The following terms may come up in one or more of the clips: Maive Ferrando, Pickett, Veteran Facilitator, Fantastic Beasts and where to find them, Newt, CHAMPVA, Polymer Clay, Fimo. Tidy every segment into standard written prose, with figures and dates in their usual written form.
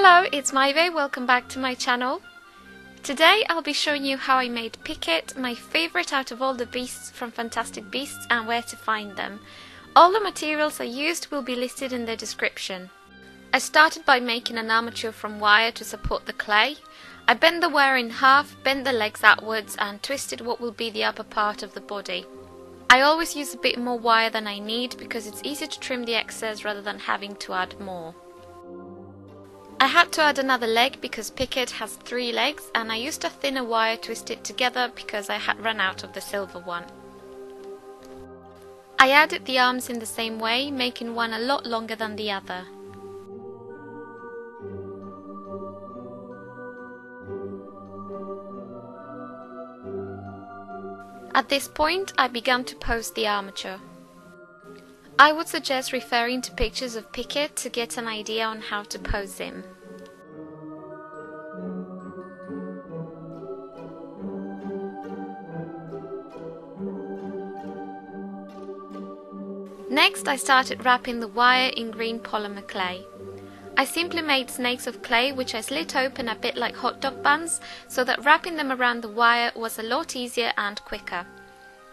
Hello, it's Maive, welcome back to my channel. Today I'll be showing you how I made Pickett, my favourite out of all the beasts from Fantastic Beasts and Where to Find Them. All the materials I used will be listed in the description. I started by making an armature from wire to support the clay. I bent the wire in half, bent the legs outwards and twisted what will be the upper part of the body. I always use a bit more wire than I need because it's easier to trim the excess rather than having to add more. I had to add another leg because Pickett has 3 legs, and I used a thinner wire to twist it together because I had run out of the silver one. I added the arms in the same way, making one a lot longer than the other. At this point I began to pose the armature. I would suggest referring to pictures of Pickett to get an idea on how to pose him. Next I started wrapping the wire in green polymer clay. I simply made snakes of clay which I slit open a bit like hot dog buns so that wrapping them around the wire was a lot easier and quicker.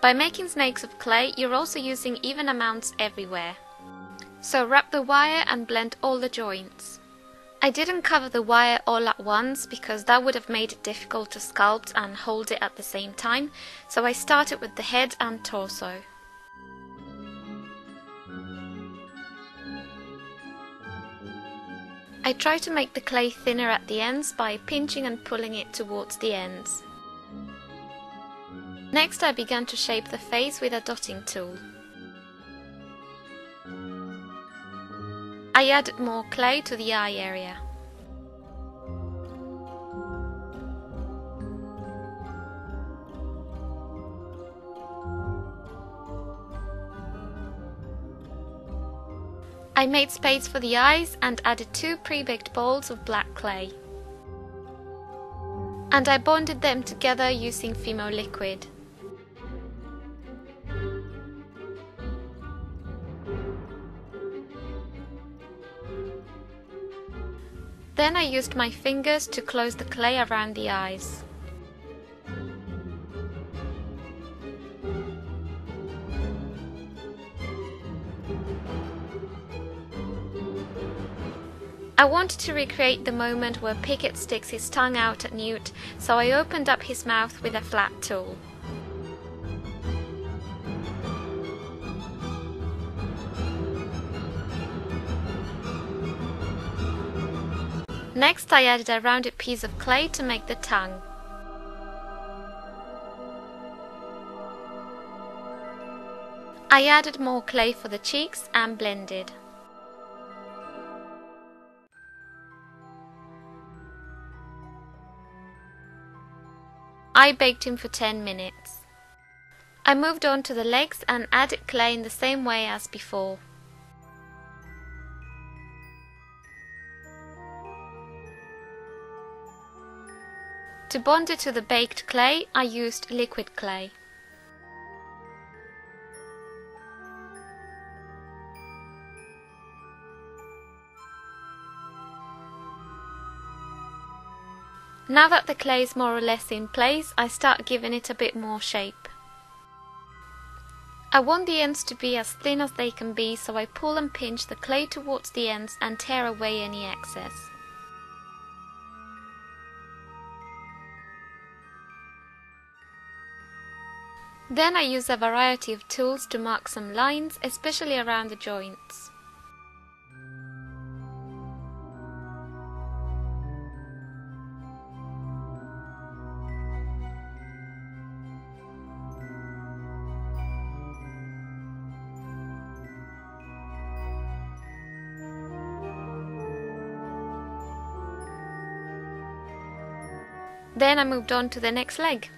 By making snakes of clay, you're also using even amounts everywhere. So wrap the wire and blend all the joints. I didn't cover the wire all at once because that would have made it difficult to sculpt and hold it at the same time, so I started with the head and torso. I try to make the clay thinner at the ends by pinching and pulling it towards the ends. Next I began to shape the face with a dotting tool. I added more clay to the eye area. I made space for the eyes and added 2 pre-baked balls of black clay. And I bonded them together using Fimo liquid. Then I used my fingers to close the clay around the eyes. I wanted to recreate the moment where Pickett sticks his tongue out at Newt, so I opened up his mouth with a flat tool. Next I added a rounded piece of clay to make the tongue. I added more clay for the cheeks and blended. I baked him for 10 minutes. I moved on to the legs and added clay in the same way as before. To bond it to the baked clay, I used liquid clay. Now that the clay is more or less in place, I start giving it a bit more shape. I want the ends to be as thin as they can be, so I pull and pinch the clay towards the ends and tear away any excess. Then I use a variety of tools to mark some lines, especially around the joints. Then I moved on to the next leg.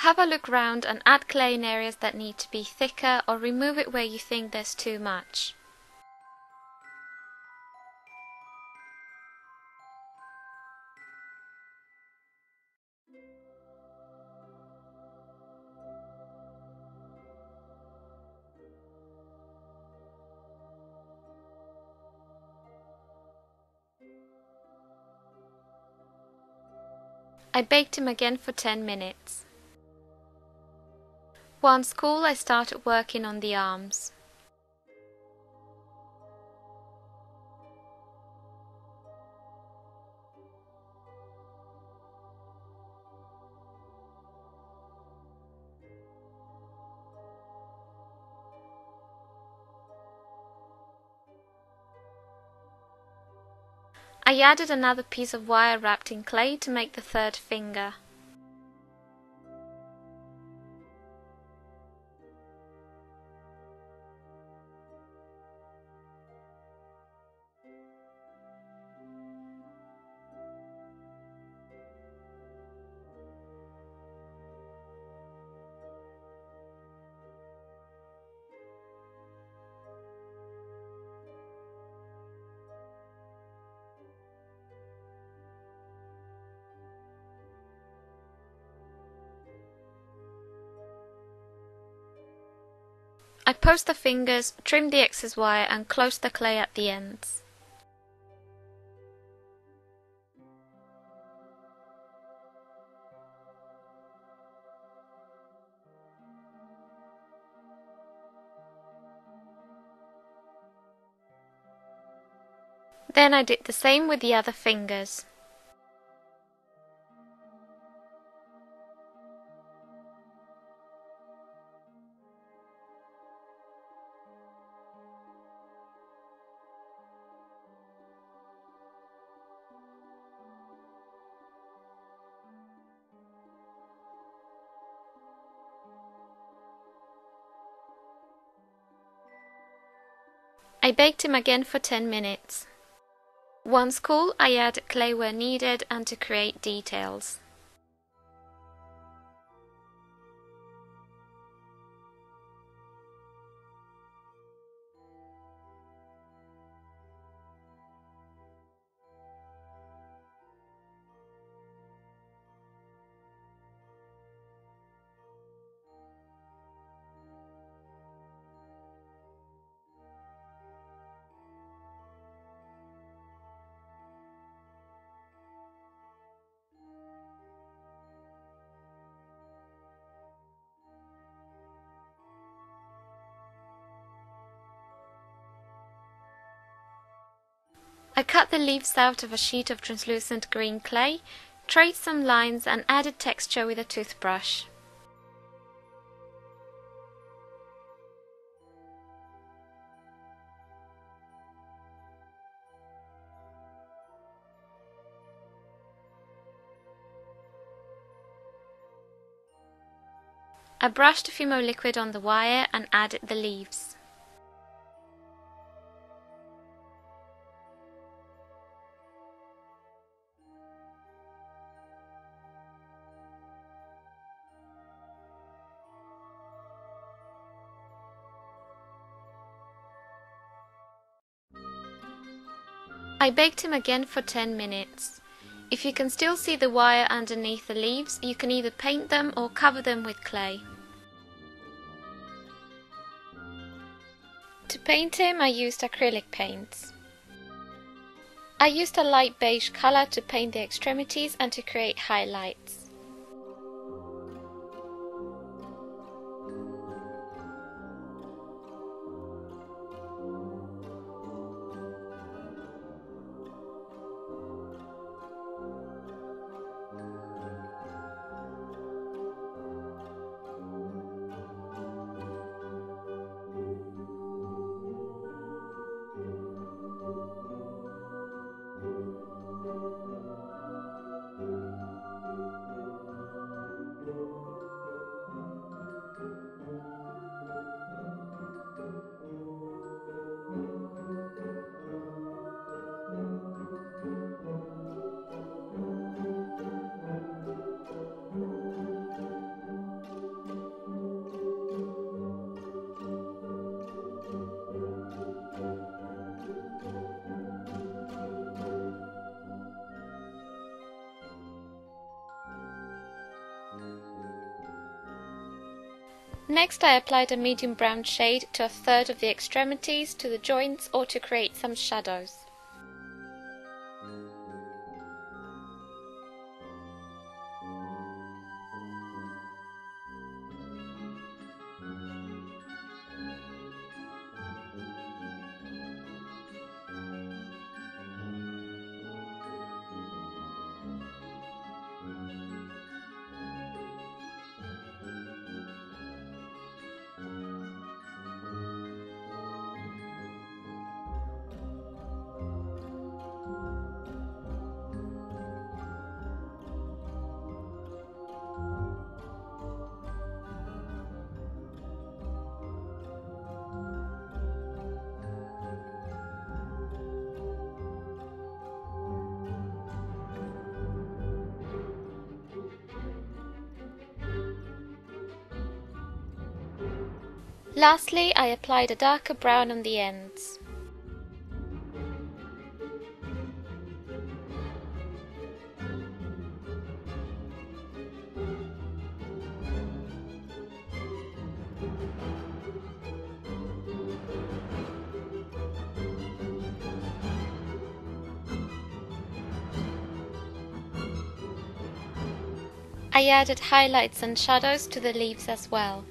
Have a look round and add clay in areas that need to be thicker, or remove it where you think there's too much. I baked him again for 10 minutes. Once cool, I started working on the arms. I added another piece of wire wrapped in clay to make the third finger. I post the fingers, trim the excess wire and close the clay at the ends. Then I did the same with the other fingers. I baked him again for 10 minutes. Once cool, I added clay where needed and to create details. I cut the leaves out of a sheet of translucent green clay, traced some lines and added texture with a toothbrush. I brushed Fimo liquid on the wire and added the leaves. I baked him again for 10 minutes. If you can still see the wire underneath the leaves, you can either paint them or cover them with clay. To paint him, I used acrylic paints. I used a light beige color to paint the extremities and to create highlights. Next I applied a medium brown shade to a third of the extremities, to the joints, or to create some shadows. Lastly, I applied a darker brown on the ends. I added highlights and shadows to the leaves as well.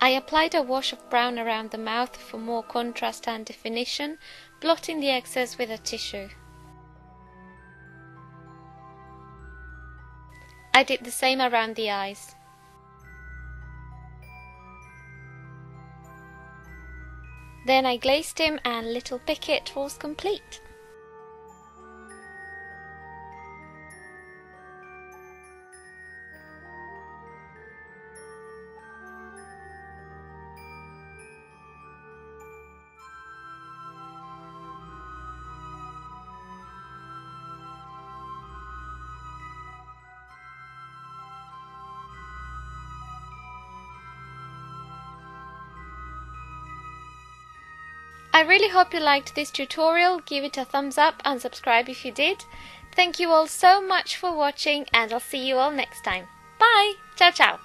I applied a wash of brown around the mouth for more contrast and definition, blotting the excess with a tissue. I did the same around the eyes. Then I glazed him and little Pickett was complete. I really hope you liked this tutorial. Give it a thumbs up and subscribe if you did. Thank you all so much for watching and I'll see you all next time. Bye! Ciao ciao!